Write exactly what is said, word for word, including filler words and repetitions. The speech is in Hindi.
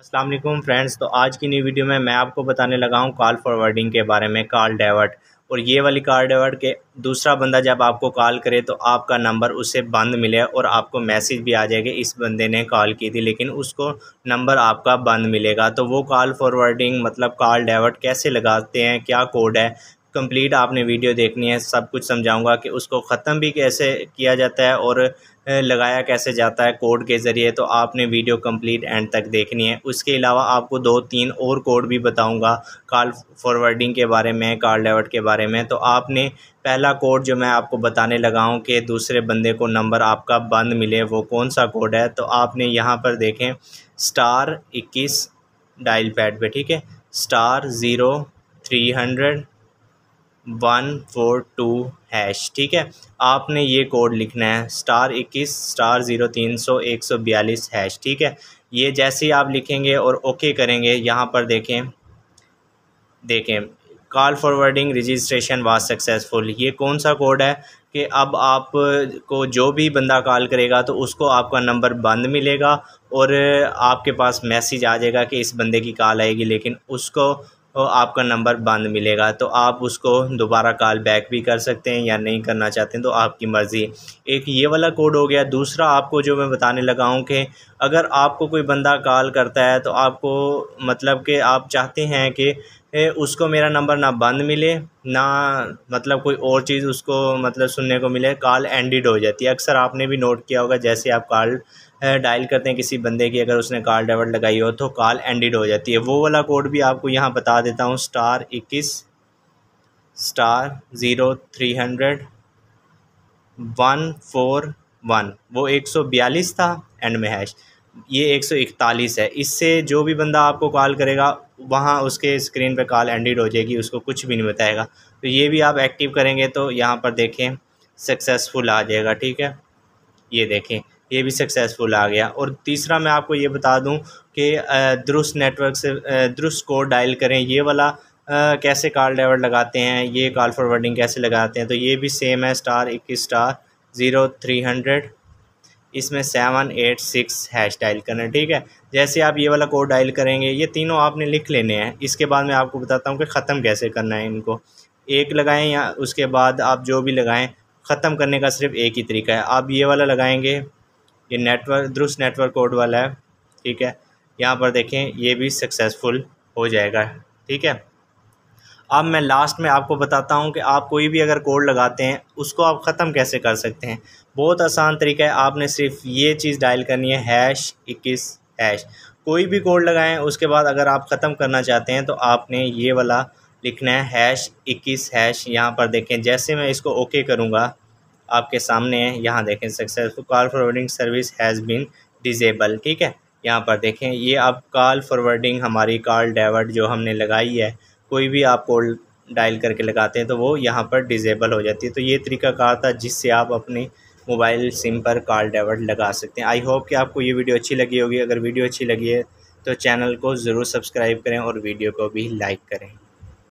अस्सलाम वालेकुम फ्रेंड्स। तो आज की नई वीडियो में मैं आपको बताने लगा हूँ कॉल फॉरवर्डिंग के बारे में, कॉल डाइवर्ट। और ये वाली कॉल डाइवर्ट के दूसरा बंदा जब आपको कॉल करे तो आपका नंबर उससे बंद मिले और आपको मैसेज भी आ जाएगा इस बंदे ने कॉल की थी, लेकिन उसको नंबर आपका बंद मिलेगा। तो वो कॉल फॉरवर्डिंग मतलब कॉल डाइवर्ट कैसे लगाते हैं, क्या कोड है, कंप्लीट आपने वीडियो देखनी है। सब कुछ समझाऊंगा कि उसको ख़त्म भी कैसे किया जाता है और लगाया कैसे जाता है कोड के ज़रिए। तो आपने वीडियो कंप्लीट एंड तक देखनी है। उसके अलावा आपको दो तीन और कोड भी बताऊंगा कॉल फॉरवर्डिंग के बारे में, कॉल डाइवर्ट के बारे में। तो आपने पहला कोड जो मैं आपको बताने लगा हूं कि दूसरे बंदे को नंबर आपका बंद मिले, वो कौन सा कोड है। तो आपने यहाँ पर देखें स्टार इक्कीस डायल पैड पर, ठीक है, star zero three hundred one four two hash, ठीक है। आपने ये कोड लिखना है स्टार इक्कीस स्टार ज़ीरो तीन सौ एक सौ बयालीस हैश, ठीक है। ये जैसे ही आप लिखेंगे और ओके करेंगे, यहाँ पर देखें देखें call forwarding registration was successful. ये कौन सा कोड है कि अब आप को जो भी बंदा कॉल करेगा तो उसको आपका नंबर बंद मिलेगा और आपके पास मैसेज आ जाएगा कि इस बंदे की कॉल आएगी, लेकिन उसको और आपका नंबर बंद मिलेगा। तो आप उसको दोबारा कॉल बैक भी कर सकते हैं या नहीं करना चाहते हैं, तो आपकी मर्ज़ी। एक ये वाला कोड हो गया। दूसरा आपको जो मैं बताने लगा हूँ कि अगर आपको कोई बंदा कॉल करता है तो आपको मतलब कि आप चाहते हैं कि उसको मेरा नंबर ना बंद मिले ना मतलब कोई और चीज़ उसको मतलब सुनने को मिले, कॉल एंडेड हो जाती है। अक्सर आपने भी नोट किया होगा जैसे आप कॉल डायल करते हैं किसी बंदे की, अगर उसने कॉल डाइवर्ट लगाई हो तो कॉल एंडेड हो जाती है। वो वाला कोड भी आपको यहाँ बता देता हूँ स्टार इक्कीस star zero three hundred one four one, वो एक सौ बयालीस था एंड में हैश, ये एक सौ इकतालीस है। इससे जो भी बंदा आपको कॉल करेगा वहाँ उसके स्क्रीन पे कॉल एंडेड हो जाएगी, उसको कुछ भी नहीं बताएगा। तो ये भी आप एक्टिव करेंगे तो यहाँ पर देखें सक्सेसफुल आ जाएगा, ठीक है। ये देखें ये भी सक्सेसफुल आ गया। और तीसरा मैं आपको ये बता दूं कि दुरुस्त नेटवर्क से दुरुस्त कोड डायल करें। ये वाला कैसे कॉल डाइवर्ट लगाते हैं, ये कॉल फॉरवर्डिंग कैसे लगाते हैं, तो ये भी सेम है स्टार इक्कीस स्टार ज़ीरो थ्री हंड्रेड, इसमें seven eight six hash dial करना, ठीक है। जैसे आप ये वाला कोड डायल करेंगे, ये तीनों आपने लिख लेने हैं। इसके बाद मैं आपको बताता हूँ कि ख़त्म कैसे करना है इनको। एक लगाएं या उसके बाद आप जो भी लगाएं, ख़त्म करने का सिर्फ एक ही तरीका है। आप ये वाला लगाएंगे, ये नेटवर्क दुरुस्त नेटवर्क कोड वाला है, ठीक है। यहाँ पर देखें ये भी सक्सेसफुल हो जाएगा, ठीक है। अब मैं लास्ट में आपको बताता हूं कि आप कोई भी अगर कोड लगाते हैं उसको आप ख़त्म कैसे कर सकते हैं। बहुत आसान तरीका है, आपने सिर्फ ये चीज़ डायल करनी है हैश इक्कीस हैश। कोई भी कोड लगाएं उसके बाद अगर आप ख़त्म करना चाहते हैं तो आपने ये वाला लिखना है हैश इक्कीस हैश। यहाँ पर देखें जैसे मैं इसको ओके करूँगा आपके सामने है, यहाँ देखें successful call forwarding service has been disable, ठीक है। यहाँ पर देखें ये आप कॉल फॉरवर्डिंग हमारी कॉल डाइवर्ट जो हमने लगाई है, कोई भी आप कोड डायल करके लगाते हैं तो वो यहाँ पर डिसेबल हो जाती है। तो ये तरीका कार था जिससे आप अपने मोबाइल सिम पर कॉल डाइवर्ट लगा सकते हैं। आई होप कि आपको ये वीडियो अच्छी लगी होगी। अगर वीडियो अच्छी लगी है तो चैनल को ज़रूर सब्सक्राइब करें और वीडियो को भी लाइक करें।